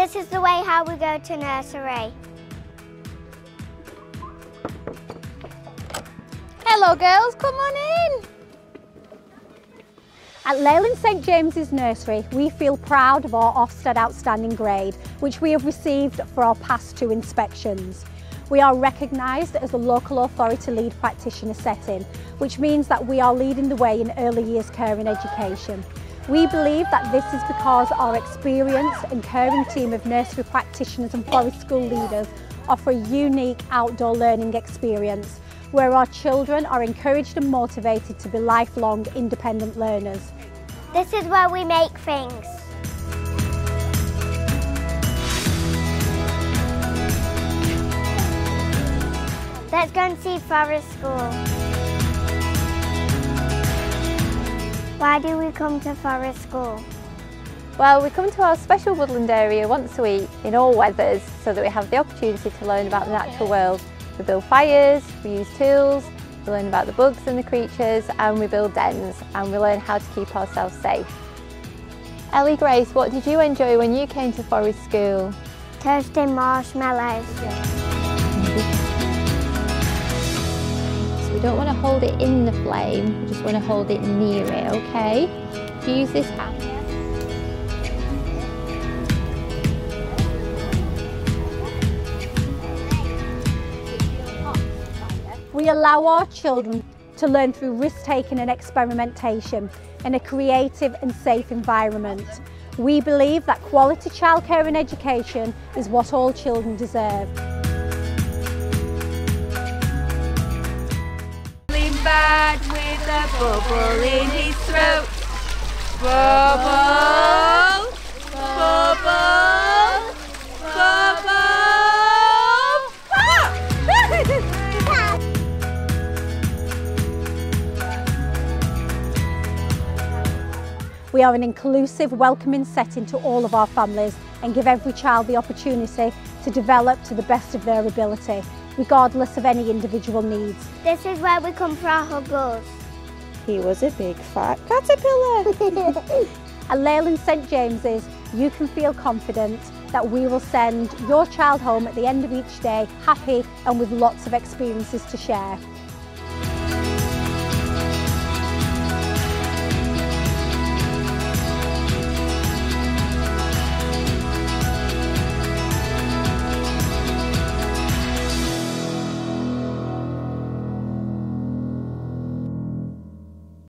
This is the way how we go to nursery. Hello girls, come on in. At Leyland St James's Nursery, we feel proud of our Ofsted Outstanding grade, which we have received for our past two inspections. We are recognised as a local authority lead practitioner setting, which means that we are leading the way in early years care and education. We believe that this is because our experienced and caring team of nursery practitioners and forest school leaders offer a unique outdoor learning experience where our children are encouraged and motivated to be lifelong independent learners. This is where we make things. Let's go and see forest school. Why do we come to forest school? Well, we come to our special woodland area once a week in all weathers so that we have the opportunity to learn about the natural world. We build fires, we use tools, we learn about the bugs and the creatures, and we build dens, and we learn how to keep ourselves safe. Ellie Grace, what did you enjoy when you came to forest school? Toasting marshmallows. So we don't want to hold it in the flame, we just want to hold it near it, okay? Use this hand. We allow our children to learn through risk-taking and experimentation in a creative and safe environment. We believe that quality childcare and education is what all children deserve. Bird with a bubble in his throat. Bubble, bubble, bubble, pop! We are an inclusive, welcoming setting to all of our families and give every child the opportunity to develop to the best of their ability, regardless of any individual needs. This is where we come for our huggles. He was a big fat caterpillar. At Leyland St James's, you can feel confident that we will send your child home at the end of each day, happy and with lots of experiences to share.